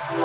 Vân Anh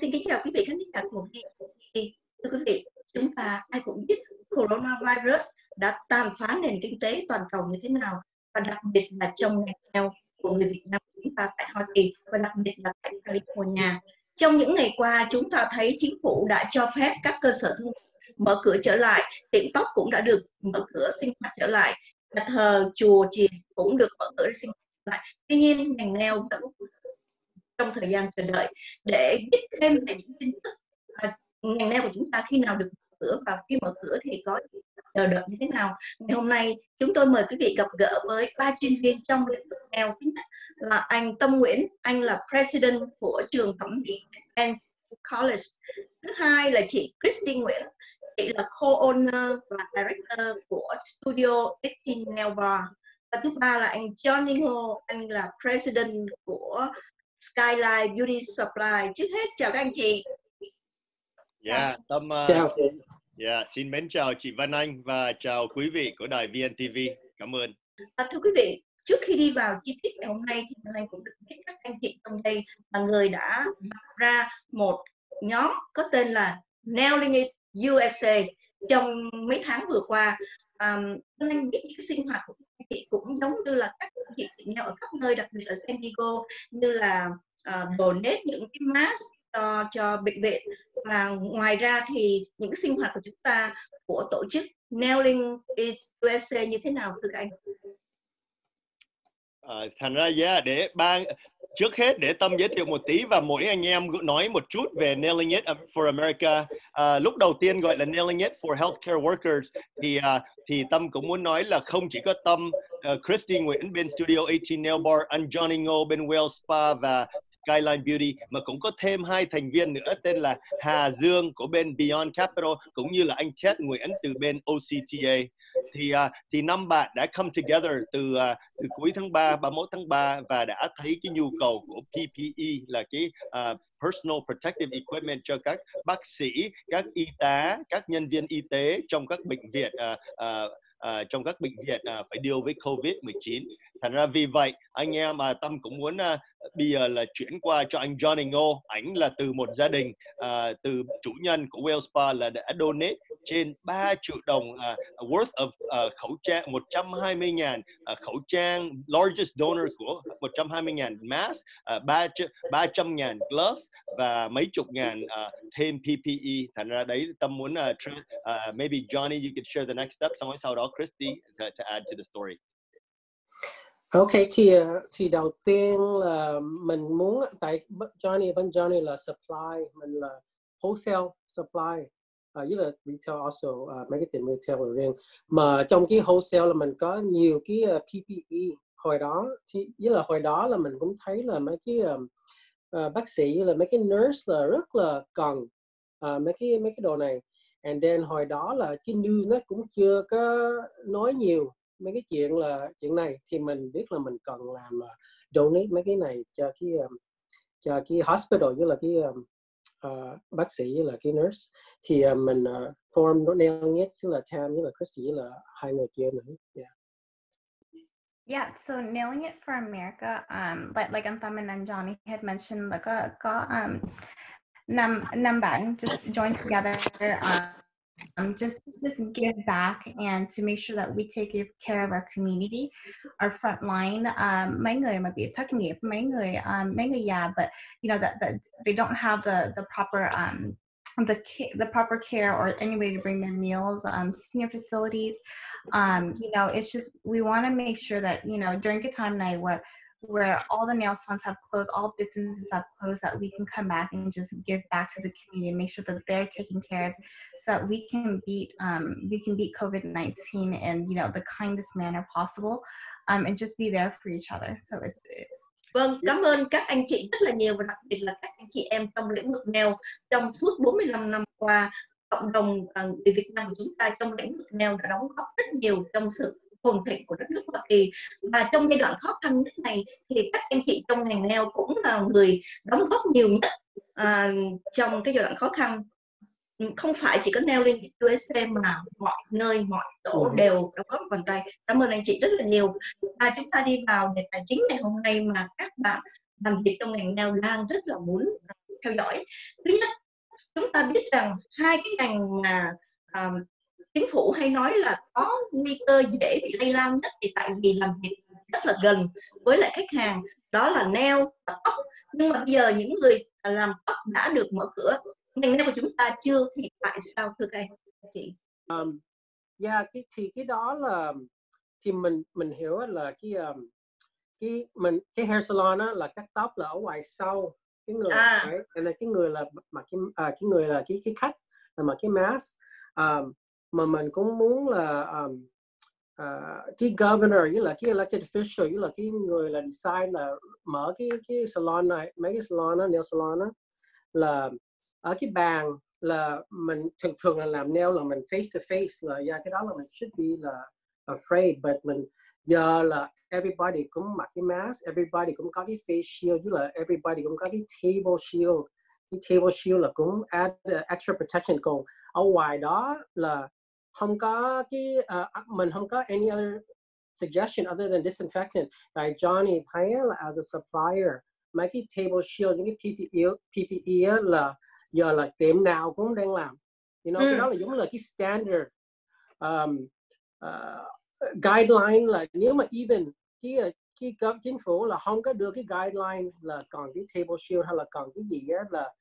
xin kính chào quý vị khán giả của VNTV. Thưa quý vị, chúng ta ai cũng biết coronavirus đã tàn phá nền kinh tế toàn cầu như thế nào, và đặc biệt là trong ngành nail của người Việt Nam chúng ta tại Hoa Kỳ và đặc biệt là tại California. Trong những ngày qua, chúng ta thấy chính phủ đã cho phép các cơ sở thương mở cửa trở lại, tiệm tóc cũng đã được mở cửa sinh hoạt trở lại, nhà thờ, chùa, chiền cũng được mở cửa sinh hoạt trở lại. Tuy nhiên, ngành nail vẫn trong thời gian chờ đợi. Để biết thêm về những tin tức ngành nail của chúng ta khi nào được mở cửa và khi mở cửa thì có chờ đợi như thế nào, ngày hôm nay chúng tôi mời quý vị gặp gỡ với ba chuyên viên trong lĩnh vực nail. Thứ nhất là anh Tâm Nguyễn, anh là President của trường thẩm mỹ Advance College. Thứ hai là chị Christine Nguyễn, chị là Co-owner và Director của Studio 18 Nail Bar. Và thứ ba là anh Johnny Ngô, anh là President của Skyline Beauty Supply. Trước hết chào các anh chị. Tâm chào. Xin mến chào chị Vân Anh và chào quý vị của đài VNTV. Cảm ơn. Thưa quý vị, trước khi đi vào chi tiết ngày hôm nay thì Vân Anh cũng được biết các anh chị trong đây là người đã đặt ra một nhóm có tên là Nailing It USA trong mấy tháng vừa qua. Vân Anh biết những sinh hoạt của các chị cũng giống như là các chị nail ở khắp nơi, đặc biệt ở San Diego, như là donate những cái mask cho bệnh viện. Và ngoài ra thì những sinh hoạt của chúng ta của tổ chức Nailing It USA như thế nào thưa các anh? Thành ra để trước hết để Tâm giới thiệu một tí và mỗi anh em nói một chút về Nailing It for America. Lúc đầu tiên gọi là Nailing It for Healthcare Workers thì Tâm cũng muốn nói là không chỉ có Tâm, Christine Nguyễn bên Studio 18 Nail Bar, anh Johnny Ngô bên Whale Spa và Skyline Beauty, mà cũng có thêm hai thành viên nữa tên là Hà Dương của bên Beyond Capital cũng như là anh Ted Nguyễn từ bên OCTA. Thì năm bạn đã come together từ cuối tháng 3, 31 tháng 3 và đã thấy cái nhu cầu của PPE là cái Personal Protective Equipment cho các bác sĩ, các y tá, các nhân viên y tế trong các bệnh viện phải điều với COVID-19. Thành ra vì vậy anh em Tâm cũng muốn bây giờ là chuyển qua cho anh Johnny Ngô. Ảnh là từ một gia đình, từ chủ nhân của Whale Spa là đã donate trên 3 triệu đồng worth of khẩu trang, 120.000 khẩu trang, largest donor của 120.000 mask, 300.000 gloves và mấy chục ngàn thêm PPE. Thành ra đấy Tâm muốn maybe Johnny you can share the next step, xong rồi sau đó Christy to add to the story. Ok, thì đầu tiên là mình muốn, tại Johnny là supply, mình là wholesale supply, với là retail also, mấy cái tiệm retail là riêng. Mà trong cái wholesale là mình có nhiều cái PPE hồi đó, với là hồi đó là mình cũng thấy là mấy cái bác sĩ là mấy cái nurse là rất là cần mấy cái đồ này. And then hồi đó là cái news nó cũng chưa có nói nhiều mấy cái chuyện này, thì mình biết là mình cần làm donate mấy cái này cho cái hospital như là cái bác sĩ như là cái nurse, thì mình form Nailing It như là Tam như là Christy như là hai người kia nữa. Yeah, so Nailing It for America, like Antham and Johnny had mentioned, like Nam Bang just joined together just give back and to make sure that we take care of our community, our front line. Mấy người mà bị thất nghiệp, mấy người già, but you know that they don't have the proper the proper care or anybody to bring their meals, senior facilities. You know, it's just we want to make sure that you know during a time now where all the nail salons have closed, all businesses have closed, that we can come back and just give back to the community and make sure that they're taken care of so that we can beat COVID-19 in, you know, the kindest manner possible, and just be there for each other. So it's Vâng, cảm ơn các anh chị rất là nhiều, và đặc biệt là các anh chị em trong lĩnh vực nail. Trong suốt 45 năm qua, cộng đồng người Việt Nam của chúng ta trong lĩnh vực nail đã đóng góp rất nhiều trong sự phồn thịnh của đất nước Hoa Kỳ, và trong giai đoạn khó khăn nhất này thì các anh chị trong ngành nail cũng là người đóng góp nhiều nhất trong cái giai đoạn khó khăn. không phải chỉ có Nailing It USA mà mọi nơi, mọi chỗ đều có bàn tay. Cảm ơn anh chị rất là nhiều. Chúng ta đi vào đề tài chính ngày hôm nay mà các bạn làm việc trong ngành nail đang rất là muốn theo dõi. Thứ nhất, chúng ta biết rằng hai cái ngành mà chính phủ hay nói là có nguy cơ dễ bị lây lan nhất thì tại vì làm việc rất là gần với lại khách hàng, đó là nail và tóc. Nhưng mà bây giờ những người làm tóc đã được mở cửa, ngành nail của chúng ta chưa, thì tại sao thưa các chị? Thì cái đó là thì mình hiểu là cái hair salon đó là cắt tóc là ở ngoài sau cái người là cái người là mặc cái người là cái khách là mặc cái mask. Mà mình cũng muốn là cái governor với là cái elected official với là cái người là design là mở cái salon này, mấy cái salon đó, nail salon đó, là ở cái bàn là mình thường thường là làm nail là mình face to face là cái đó là mình should be là afraid, but mình giờ là everybody cũng mặc cái mask, everybody cũng có cái face shield với là everybody cũng có cái table shield. Cái table shield là cũng add extra protection, còn ở ngoài đó là không có cái mình không có any other suggestion other than disinfectant. Tại Johnny thấy là as a supplier mấy cái table shield, những cái PPE là giờ là tiệm nào cũng đang làm, you know. Cái đó là giống là cái standard guideline, là nếu mà even cái cấp chính phủ là không có đưa cái guideline là còn cái table shield hay là còn cái gì á là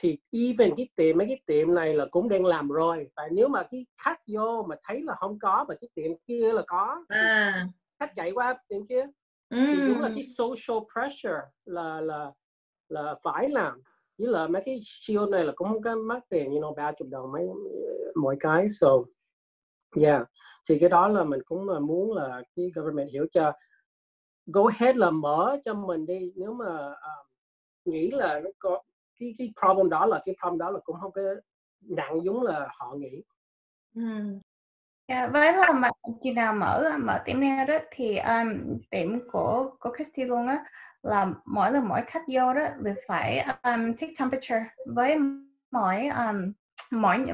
thì even cái tiệm, mấy cái tiệm này là cũng đang làm rồi. Tại nếu mà cái khách vô mà thấy là không có mà cái tiệm kia là có, khách chạy qua tiệm kia, thì đúng là cái social pressure là phải làm. Với là mấy cái shield này là cũng không có mắc tiền, you know, 30 đồng mấy mỗi cái. So thì cái đó là mình cũng muốn là cái government hiểu cho, go ahead là mở cho mình đi. Nếu mà nghĩ là nó có cái problem đó, là cái problem đó là cũng không có nặng giống là họ nghĩ. Với là mà khi nào mở tiệm nail đó thì tiệm của Christine luôn á, là mỗi lần mỗi khách vô đó thì phải take temperature với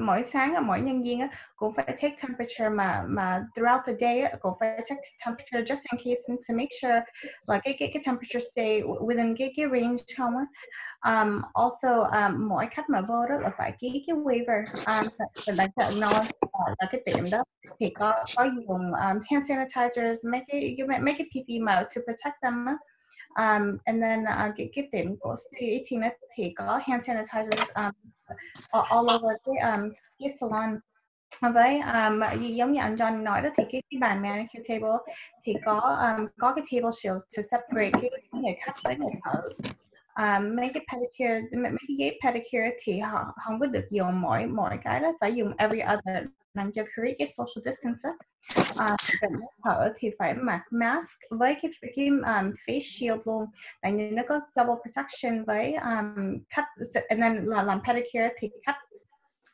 mỗi sáng, mỗi nhân viên á cũng phải take temperature, mà throughout the day á cũng phải take temperature just in case to make sure là cái temperature stay within cái range không á. Mỗi khách mà vô đó là phải ký cái waiver, là nói là cái tiệm đó thì có dùng hand sanitizers, mấy cái PPE mà to protect them á. And then cái tiệm của Studio 18 á thì có hand sanitizers all over cái salon. Với giống như anh John nói đó thì cái bàn manicure table thì có cái table shield to separate cái người khách với người thợ. Mấy cái pedicure, mấy cái ghế pedicure thì họ không có được dùng mỗi cái đó, phải dùng every other, làm cho create cái social distance. Thở thì phải mặc mask với cái face shield luôn, tại vì nó có double protection với khách. And then là làm pedicure thì khách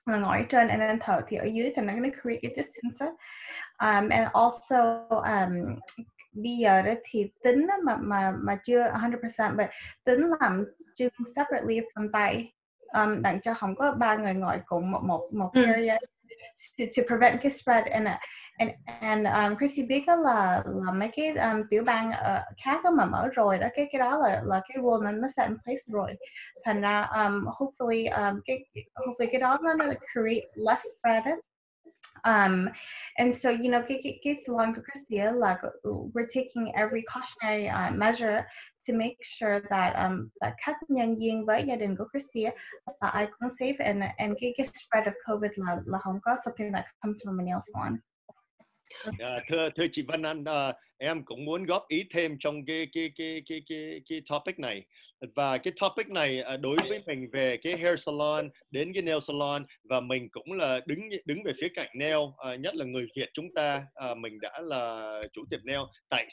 là ngồi ở trên, and then thở thì ở dưới, thì nó create cái distance. And also bây giờ đó thì tính mà chưa 100%, but tính làm chương separately from tay, đặng cho không có ba người ngồi cùng một area to prevent cái spread. And Chrissy biết là mấy cái tiểu bang khác mà mở rồi đó, cái đó là cái rule nó set in place rồi, thành ra hopefully cái đó nó create less spread. And so, you know, cái salon của Chrissy là we're taking every cautionary measure to make sure that that khách, nhân viên với gia đình của Chrissy là ai cũng safe, and cái spread of COVID là không có something that comes from a nail salon. Thưa chị Vân Anh, em cũng muốn góp ý thêm trong cái topic này. Và cái topic này đối với mình về cái hair salon đến cái nail salon, và mình cũng là đứng về phía cạnh nail, nhất là người Việt chúng ta, mình đã là chủ tiệm nail. Tại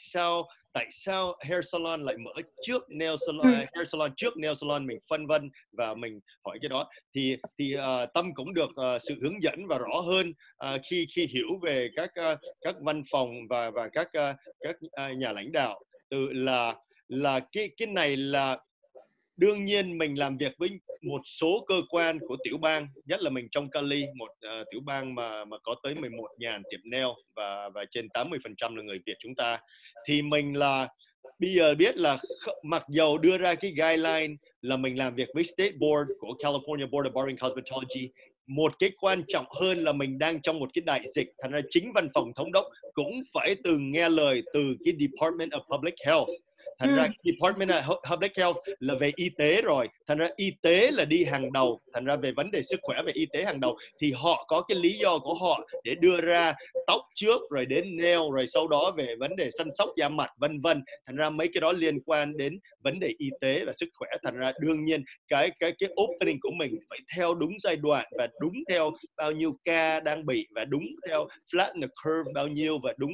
sao hair salon lại mở trước nail salon, hair salon trước nail salon, mình phân vân và mình hỏi cái đó. Thì Tâm cũng được sự hướng dẫn và rõ hơn khi hiểu về các văn phòng và các nhà lãnh đạo, từ là cái này là Đương nhiên mình làm việc với một số cơ quan của tiểu bang, nhất là mình trong Cali, một tiểu bang mà có tới 11.000 tiệm nail và trên 80% là người Việt chúng ta. Thì mình là bây giờ biết là mặc dầu đưa ra cái guideline là mình làm việc với State Board của California Board of Barbering Cosmetology, một cái quan trọng hơn là mình đang trong một cái đại dịch, thành ra chính văn phòng thống đốc cũng phải từng nghe lời từ cái Department of Public Health. Thành ra Department of Public Health là về y tế rồi, thành ra y tế là đi hàng đầu, thành ra về vấn đề sức khỏe về y tế hàng đầu thì họ có cái lý do của họ để đưa ra tóc trước rồi đến nail rồi sau đó về vấn đề săn sóc da mặt vân vân, thành ra mấy cái đó liên quan đến vấn đề y tế và sức khỏe, thành ra đương nhiên cái opening của mình phải theo đúng giai đoạn và đúng theo bao nhiêu ca đang bị và đúng theo flatten the curve bao nhiêu và đúng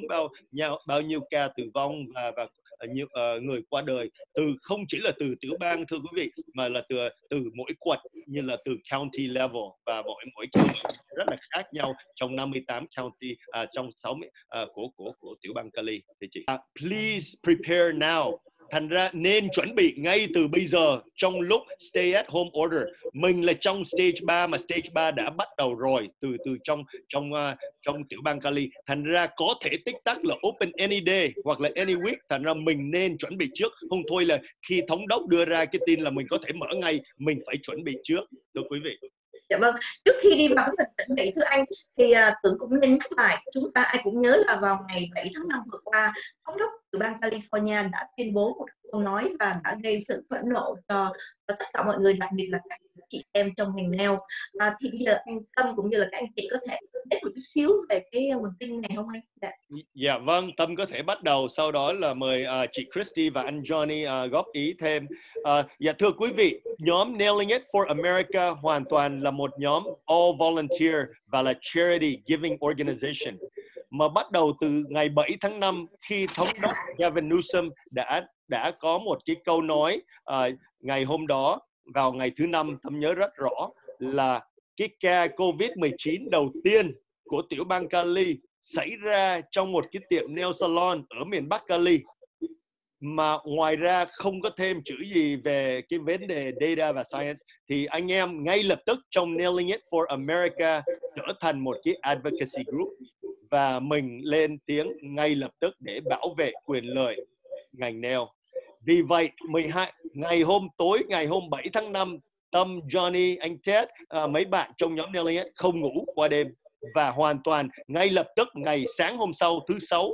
bao nhiêu ca tử vong và nhiều người qua đời, từ không chỉ là từ tiểu bang thưa quý vị mà là từ mỗi quận, như là từ county level, và mỗi county rất là khác nhau trong 58 county trong 60 của tiểu bang Cali. Thì chị please prepare now, thành ra nên chuẩn bị ngay từ bây giờ trong lúc stay at home order. Mình là trong stage 3 mà stage 3 đã bắt đầu rồi từ trong tiểu bang Cali, thành ra có thể tích tắc là open any day hoặc là any week, thành ra mình nên chuẩn bị trước, không thôi là khi thống đốc đưa ra cái tin là mình có thể mở ngay, mình phải chuẩn bị trước thưa quý vị. Dạ vâng, trước khi đi vào cái phần chuẩn bị thưa anh thì tưởng cũng nên nhắc lại, chúng ta ai cũng nhớ là vào ngày 7 tháng 5 vừa qua, thống đốc tiểu bang California đã tuyên bố một câu nói và đã gây sự phẫn nộ cho tất cả mọi người, đặc biệt là các chị em trong ngành nail. Thì bây giờ anh Tâm cũng như là các anh chị có thể nói một chút xíu về cái nguồn tin này không anh? Dạ vâng, Tâm có thể bắt đầu, sau đó là mời chị Christy và anh Johnny góp ý thêm. Dạ thưa quý vị, nhóm Nailing It for America hoàn toàn là một nhóm all volunteer và là charity giving organization, mà bắt đầu từ ngày 7 tháng 5 khi thống đốc Gavin Newsom đã có một cái câu nói ngày hôm đó vào ngày thứ Năm, Tâm nhớ rất rõ là cái ca COVID-19 đầu tiên của tiểu bang Cali xảy ra trong một cái tiệm nail salon ở miền Bắc Cali, mà ngoài ra không có thêm chữ gì về cái vấn đề data và science. Thì anh em ngay lập tức trong Nailing It for America trở thành một cái advocacy group và mình lên tiếng ngay lập tức để bảo vệ quyền lợi ngành nail. Vì vậy, ngày hôm 7 tháng 5, Tâm, Johnny, anh Ted, mấy bạn trong nhóm Nailing It không ngủ qua đêm và hoàn toàn ngay lập tức ngày sáng hôm sau thứ Sáu,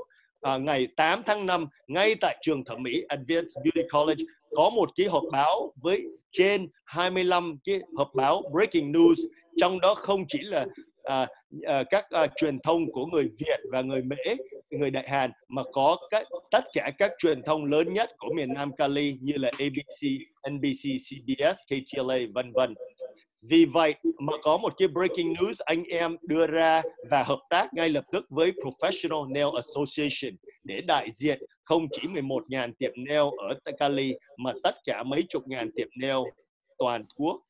ngày 8 tháng 5, ngay tại trường thẩm mỹ Advance Beauty College có một cái họp báo với trên 25 cái họp báo breaking news, trong đó không chỉ là các truyền thông của người Việt và người Mỹ, người Đại Hàn, mà có tất cả các truyền thông lớn nhất của miền Nam Cali như là ABC, NBC, CBS, KTLA vân vân. Vì vậy mà có một cái breaking news, anh em đưa ra và hợp tác ngay lập tức với Professional Nail Association để đại diện không chỉ 11.000 tiệm nail ở Cali mà tất cả mấy chục ngàn tiệm nail toàn quốc.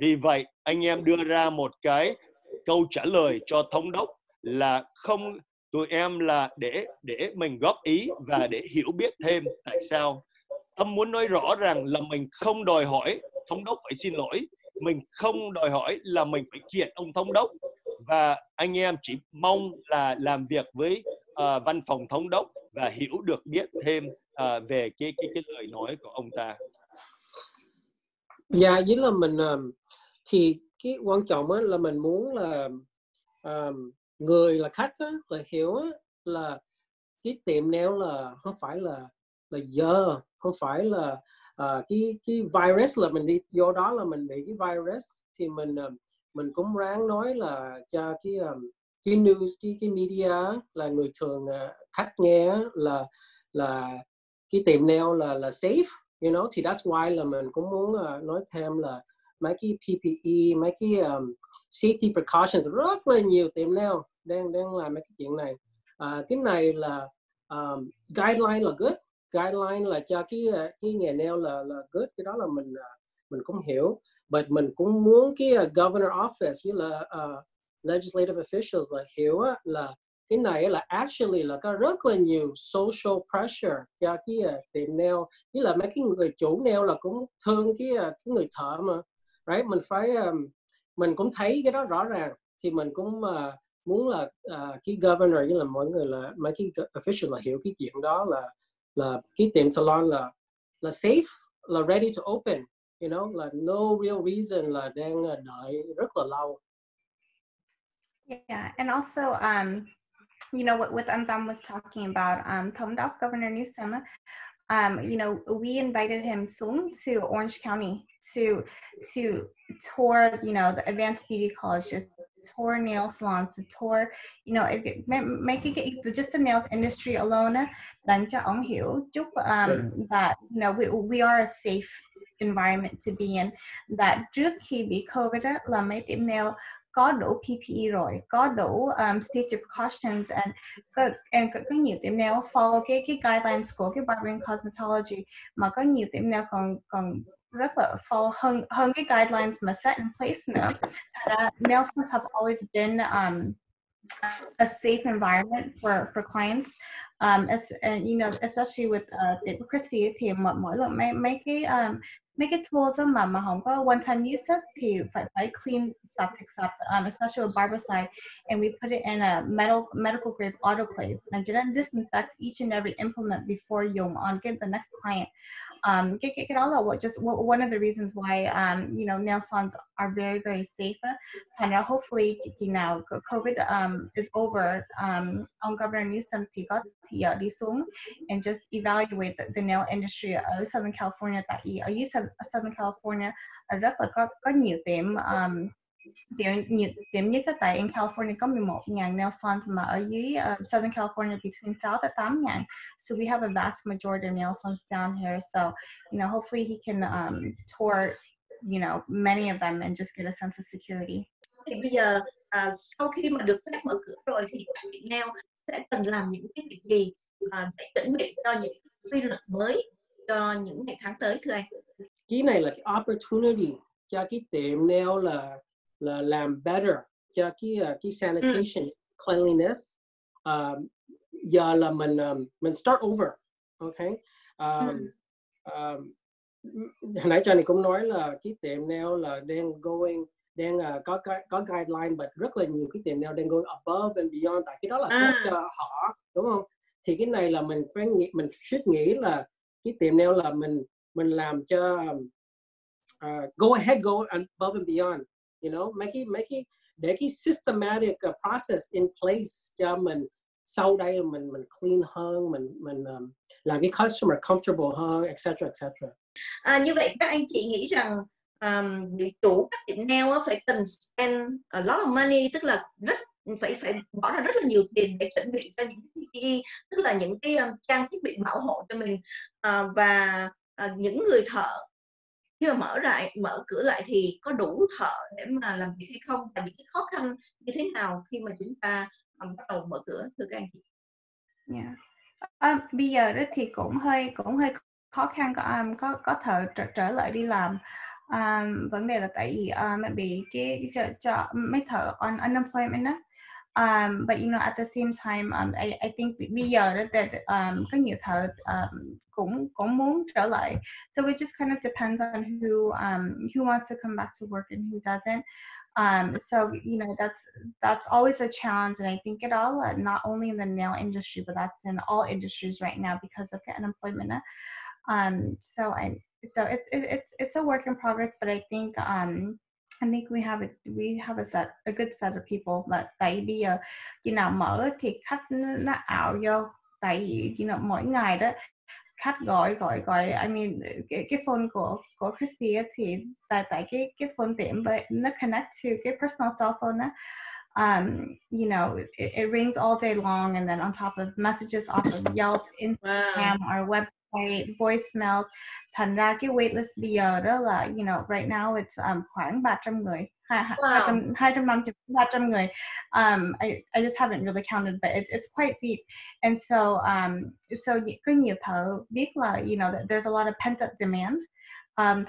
Vì vậy anh em đưa ra một cái câu trả lời cho thống đốc là không, tụi em là để mình góp ý và để hiểu biết thêm tại sao. Tâm muốn nói rõ rằng là mình không đòi hỏi thống đốc phải xin lỗi, mình không đòi hỏi là mình phải kiện ông thống đốc, và anh em chỉ mong là làm việc với văn phòng thống đốc và hiểu được biết thêm về cái lời nói của ông ta. Dạ, chính là mình thì cái quan trọng là mình muốn là người là khách á, là hiểu á, là cái tiệm nail là không phải là giờ, không phải là cái virus là mình đi vô đó là mình bị cái virus. Thì mình cũng ráng nói là cho cái news, cái media là người thường khách nghe là cái tiệm nail là safe, you know. Thì that's why là mình cũng muốn nói thêm là mấy cái PPE, mấy cái safety precautions, rất là nhiều tiệm nail đang làm mấy cái chuyện này. Cái này là guideline là good, guideline là cho cái nghề nail là good, cái đó là mình cũng hiểu. But mình cũng muốn cái governor office với là legislative officials là hiểu là Cái này là actually là có rất là nhiều social pressure cho cái tiệm nail, nghĩa là mấy cái người chủ nail là cũng thương cái người thợ mà, right? Mình phải mình cũng thấy cái đó rõ ràng, thì mình cũng muốn là cái governor như là mọi người là mấy cái official là hiểu cái chuyện đó là cái tiệm salon là safe, là ready to open, you know, là no real reason là đang đợi rất là lâu. Yeah, and also, you know, what Tom was talking about, Governor Newsom, you know, we invited him soon to Orange County to tour, you know, the Advance Beauty College, to tour nail salons, to tour, you know, making it just the nails industry alone, that, you know, we are a safe environment to be in, that trước khi bị COVID là mấy tiệm nail có đủ PPE rồi, có đủ safety precautions, and có nhiều tiệm nail follow cái guidelines của cái barbering cosmetology, mà có nhiều tiệm nail còn rất là follow hơn cái guidelines mà set in place nữa. Nail salons have always been a safe environment for clients, and you know, especially with Christie thì mỗi lần mấy cái tools mà không có one time use thì phải clean sạch, especially with barbicide, and we put it in a medical grade autoclave and then disinfect each and every implement before you give the next client. Cái đó là one of the reasons why you know, nail salons are very very safe, and hopefully you know, COVID is over, Governor Newsom thì có thể đi xuống and just evaluate the nail industry ở Southern California, tại ở dưới Southern California rất là có nhiều tiệm, điểm nhất tại in California có 11,000 nail salons, mà ở dưới Southern California between 6,000 to 8,000. So we have a vast majority of nail salons down here. So you know, hopefully he can tour, you know, many of them and just get a sense of security. Thì bây giờ sau khi mà được phép mở cửa rồi thì các tiệm nail sẽ cần làm những cái việc gì để chuẩn bị cho những quy luật mới cho những ngày tháng tới, thưa anh? Cái này là cái opportunity cho cái tiệm nail là làm better cho cái sanitation, cleanliness. Giờ là mình start over, okay. Hồi nãy Johnny cũng nói là cái tiệm nail là đang có guideline, but rất là nhiều cái tiệm nail đang going above and beyond, tại cái đó là tốt cho họ, đúng không? Thì cái này là mình suy nghĩ là cái tiệm nail là mình làm cho go ahead, go above and beyond, you know, make it để cái systematic process in place cho mình, sau đây mình clean hơn, mình làm cái customer comfortable hơn, etc. Như vậy các anh chị nghĩ rằng người chủ các tiệm nail phải cần spend a lot of money, tức là phải bỏ ra rất là nhiều tiền để chuẩn bị cho những PPE, tức là những cái trang thiết bị bảo hộ cho mình, và những người thợ khi mà mở cửa lại thì có đủ thợ để mà làm việc hay không, và những cái khó khăn như thế nào khi mà chúng ta bắt đầu mở cửa, thưa các anh chị? Bây giờ đó thì cũng hơi khó khăn, có thợ trở lại đi làm. Vấn đề là tại vì bị cái cho mấy thợ on unemployment đó. But you know, at the same time, I think bây giờ that có nhiều thợ cũng muốn trở lại. So it just kind of depends on who wants to come back to work and who doesn't. So you know, that's always a challenge, and I think it all not only in the nail industry, but that's in all industries right now because of the unemployment. So it's a work in progress, but I think I think we have a good set of people. But tại bây giờ khi nào mở thì khách nó ảo vô, tại vì you know, mỗi ngày đó khách gọi I mean cái phone của Christie thì tại cái phone tiệm nó connect to cái personal cell phone đó. You know, it rings all day long, and then on top of messages off of Yelp, Instagram, our website, voicemails. Thành ra cái waitlist bây giờ đó là, you know, right now it's khoảng 300 người, 250 300 người. I just haven't really counted, but it's quite deep. And so so có nhiều thợ biết là, you know, there's a lot of pent up demand.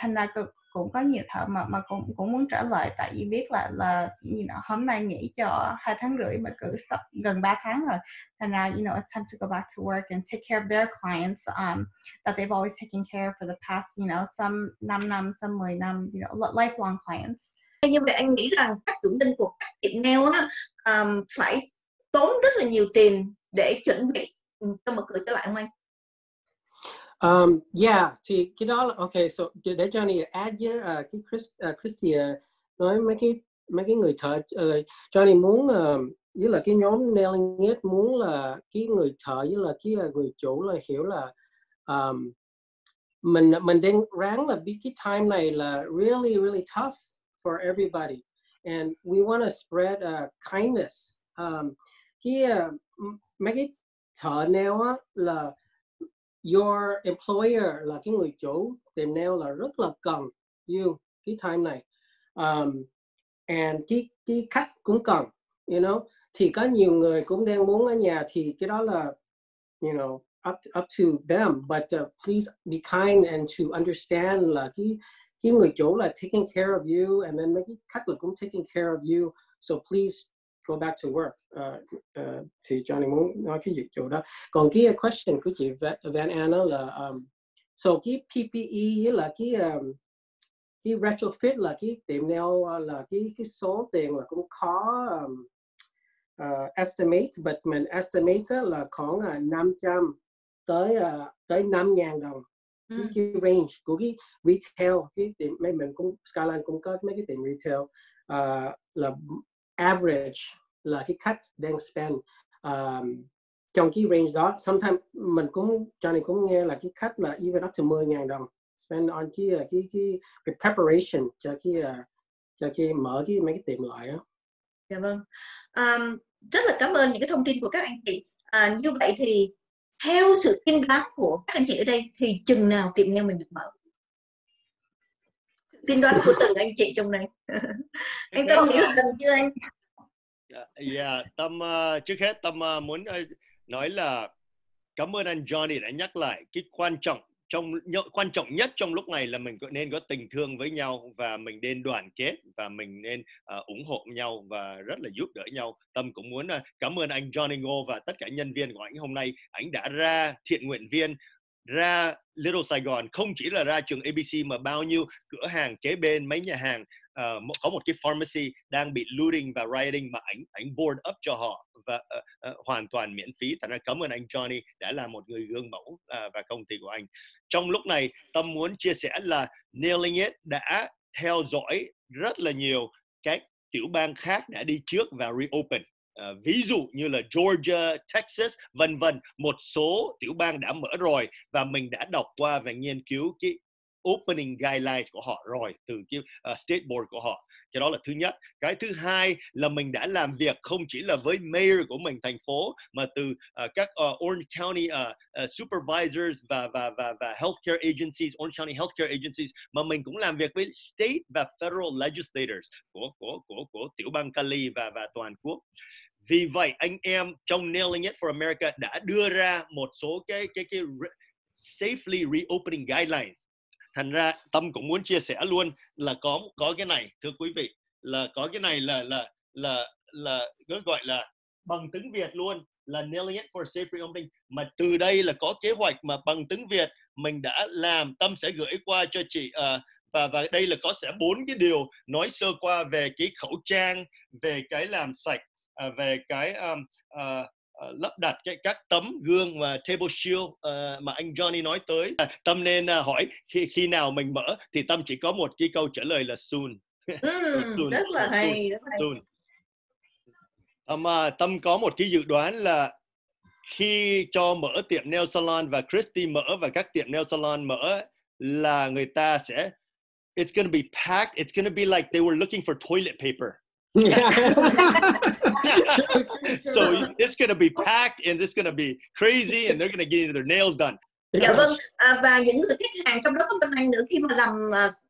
Thành ra cũng có nhiều thợ mà cũng muốn trả lời, tại vì biết là you know, hôm nay nghỉ cho 2 tháng rưỡi mà cứ sắp gần 3 tháng rồi, and now you know it's time to go back to work and take care of their clients that they've always taken care of for the past you know some 5 năm, some 10 năm, you know, lifelong clients. Như vậy anh nghĩ rằng các chủ nhân của các tiệm nail phải tốn rất là nhiều tiền để chuẩn bị cho mở cửa trở lại không anh? Yeah, thì cái đó là okay, so để Johnny add với cái Christy nói mấy cái người thợ, Johnny muốn với là cái nhóm Nailing It muốn là cái người thợ với là cái người chủ là hiểu là mình đang ráng là biết cái time này là really really tough for everybody, and we want to spread kindness. Mấy cái thợ nail là your employer là cái người chủ tiệm nail là rất là cần you cái time này, and cái khách cũng cần, you know. Thì có nhiều người cũng đang muốn ở nhà, thì cái đó là you know up to them, but please be kind and to understand là cái người chủ là taking care of you, and then mấy cái khách là cũng taking care of you, so please go back to work. Thì Johnny muốn nói cái gì chỗ đó. Còn cái question của chị Van Anna là so cái PPE là cái retrofit là cái tiệm nail là cái số tiền là cũng khó estimate, but mình estimate là khoảng 500 tới 5.000 đồng. Cái range của cái retail, cái tiệm mình cũng Skyline cũng có mấy cái tiệm retail là average là cái khách đang spend trong cái range đó. Sometimes mình cũng Johnny cũng nghe là cái khách là even up to 10.000 đồng spend on cái preparation cho cái mở cái mấy cái tiệm lại á. Dạ vâng, rất là cảm ơn những cái thông tin của các anh chị. Như vậy thì theo sự tiên đoán của các anh chị ở đây thì chừng nào tiệm nail mình được mở? Tiên đoán của từng anh chị trong này. Anh Tâm nghĩ là cần chưa anh? Yeah, Tâm trước hết Tâm muốn nói là cảm ơn anh Johnny đã nhắc lại cái quan trọng nhất trong lúc này là mình nên có tình thương với nhau và mình nên đoàn kết và mình nên ủng hộ nhau và rất là giúp đỡ nhau. Tâm cũng muốn cảm ơn anh Johnny Ngô và tất cả nhân viên của anh hôm nay. Anh đã ra thiện nguyện viên, ra Little Sài Gòn, không chỉ là ra trường ABC mà bao nhiêu cửa hàng kế bên, mấy nhà hàng. Có một cái pharmacy đang bị looting và rioting mà anh board up cho họ và hoàn toàn miễn phí. Thành ra cảm ơn anh Johnny đã là một người gương mẫu và công ty của anh. Trong lúc này Tâm muốn chia sẻ là Nailing It đã theo dõi rất là nhiều các tiểu bang khác đã đi trước và reopen. Ví dụ như là Georgia, Texas, vân vân, một số tiểu bang đã mở rồi và mình đã đọc qua và nghiên cứu cái opening guidelines của họ rồi từ cái state board của họ. Cái đó là thứ nhất. Cái thứ hai là mình đã làm việc không chỉ là với mayor của mình thành phố mà từ các Orange County supervisors và healthcare agencies, Orange County healthcare agencies, mà mình cũng làm việc với state và federal legislators của tiểu bang Cali và toàn quốc. Vì vậy anh em trong Nailing It for America đã đưa ra một số cái safely reopening guidelines. Thành ra Tâm cũng muốn chia sẻ luôn là có cái này, thưa quý vị, là có cái này là gọi là bằng tiếng Việt luôn là Nailing It for Safe Reopening, mà từ đây là có kế hoạch mà bằng tiếng Việt mình đã làm. Tâm sẽ gửi qua cho chị và đây là có sẽ 4 cái điều nói sơ qua về cái khẩu trang, về cái làm sạch, về cái lắp đặt các tấm gương và table shield mà anh Johnny nói tới. Tâm nên hỏi khi nào mình mở thì Tâm chỉ có một cái câu trả lời là soon. Soon. Tâm có một cái dự đoán là khi cho mở tiệm nail salon và Christy mở và các tiệm nail salon mở là người ta sẽ it's gonna be packed, it's gonna be like they were looking for toilet paper. So it's gonna be packed and it's gonna be crazy and they're gonna get their nails done. Dạ vâng, và những người khách hàng trong đó có bên anh nữa, khi mà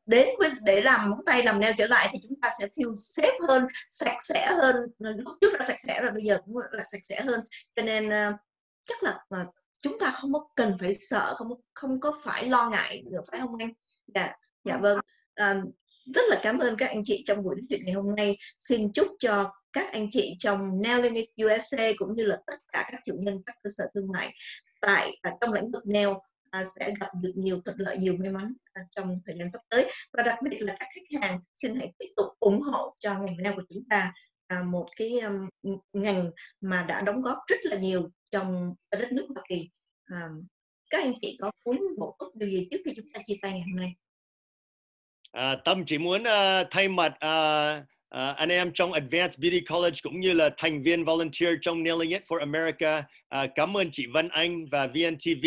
đến để làm móng tay, làm nail trở lại thì chúng ta sẽ feel safe hơn, sạch sẽ hơn. Lúc trước là sạch sẽ rồi, bây giờ cũng là sạch sẽ hơn. Cho nên chắc là chúng ta không có cần phải sợ, không có phải lo ngại nữa, phải không anh? Dạ vâng. Rất là cảm ơn các anh chị trong buổi nói chuyện ngày hôm nay. Xin chúc cho các anh chị trong Nailing It USA cũng như là tất cả các chủ nhân các cơ sở thương mại tại trong lĩnh vực nail sẽ gặp được nhiều thuận lợi, nhiều may mắn trong thời gian sắp tới. Và đặc biệt là các khách hàng xin hãy tiếp tục ủng hộ cho ngành nail của chúng ta, một cái ngành mà đã đóng góp rất là nhiều trong đất nước Hoa Kỳ. Các anh chị có muốn bổ túc điều gì trước khi chúng ta chia tay ngày hôm nay? Tâm chỉ muốn thay mặt anh em trong Advance Beauty College cũng như là thành viên volunteer trong Nailing It for America cảm ơn chị Vân Anh và VNTV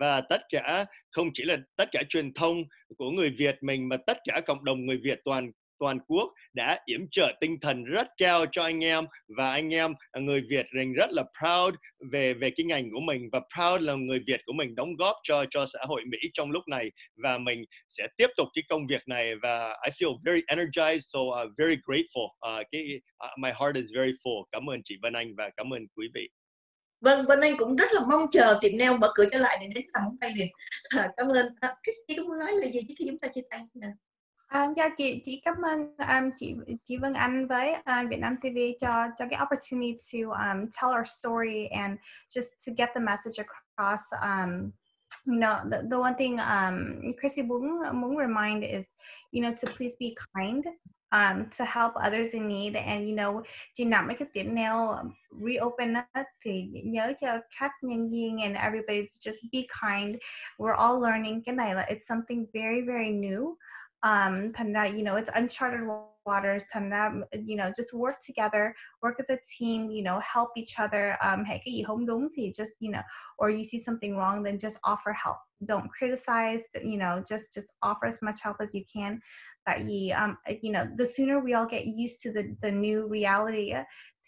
và tất cả, không chỉ là tất cả truyền thông của người Việt mình mà tất cả cộng đồng người Việt toàn quốc đã yểm trợ tinh thần rất cao cho anh em, và anh em người Việt mình rất là proud về cái ngành của mình, và proud là người Việt của mình đóng góp cho xã hội Mỹ trong lúc này, và mình sẽ tiếp tục cái công việc này, và I feel very energized, so very grateful. My heart is very full. Cảm ơn chị Vân Anh và cảm ơn quý vị. Vâng, Vân Anh cũng rất là mong chờ tiệm nail mở cửa trở lại để đến làm móng tay liền. Cảm ơn. Christine cũng nói là gì trước khi chúng ta chia tay nào? Dạ chị cảm ơn chị Vân Anh với Vietnam TV cho cái opportunity to tell our story and just to get the message across. You know, the one thing Chrissy muốn remind is, you know, to please be kind, to help others in need, and you know, chị nào mấy cái tiệm nail reopen thì nhớ cho khách nhân viên and everybody to just be kind. We're all learning cái này là it's something very very new. Thành ra, you know, it's uncharted waters. Thành ra, you know, just work together, work as a team, you know, help each other. Hey, cái gì không đúng thì just, you know, or you see something wrong, then just offer help. Don't criticize, you know, just offer as much help as you can. Tại vì, you know, the sooner we all get used to the new reality,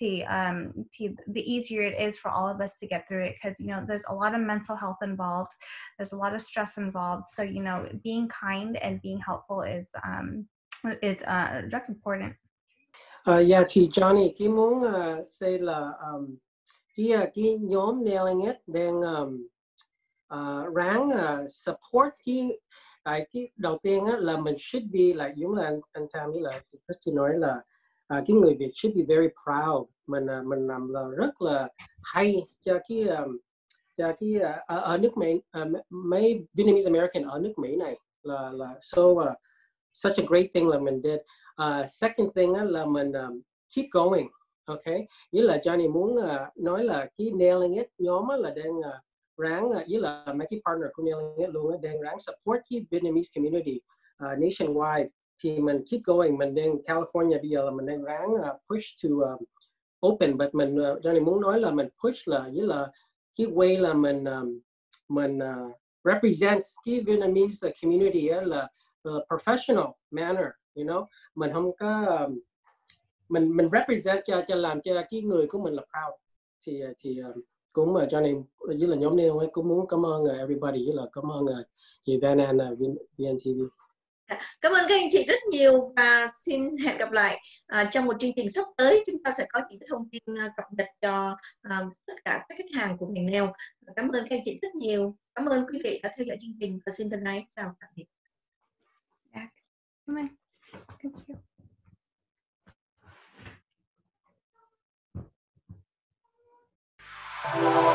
the easier it is for all of us to get through it, because you know there's a lot of mental health involved, there's a lot of stress involved, so you know being kind and being helpful is rất important. Yeah, chị Johnny, Kim muốn say là cái nhóm Nailing It đang ráng support cái đầu tiên là mình should be like giống là anh Tam với là Christine nói là cái người Việt should be very proud. Mình làm là rất là hay cho cái ở nước Mỹ, mấy Vietnamese American ở nước Mỹ này là so such a great thing là mình did. Second thing là mình keep going, okay. Nghĩa là Johnny muốn nói là cái Nailing It nhóm là đang ráng, nghĩa là mấy cái partner của Nailing It luôn đang ráng support cái Vietnamese community nationwide. Thì mình keep going, mình đang California bây giờ là mình đang ráng push to open, but mình Johnny muốn nói là mình push là với là cái way là mình represent cái Vietnamese community là professional manner, you know, mình không có mình represent cho làm cho cái người của mình là proud. Thì cũng mà Johnny với là nhóm này cũng muốn cảm ơn everybody, với là cảm ơn chị Van An VNTV. Cảm ơn các anh chị rất nhiều và xin hẹn gặp lại trong một chương trình sắp tới. Chúng ta sẽ có những thông tin cập nhật cho tất cả các khách hàng của ngành nail. Cảm ơn các anh chị rất nhiều. Cảm ơn quý vị đã theo dõi chương trình và xin thân ái chào tạm biệt. Cảm ơn. Thank you.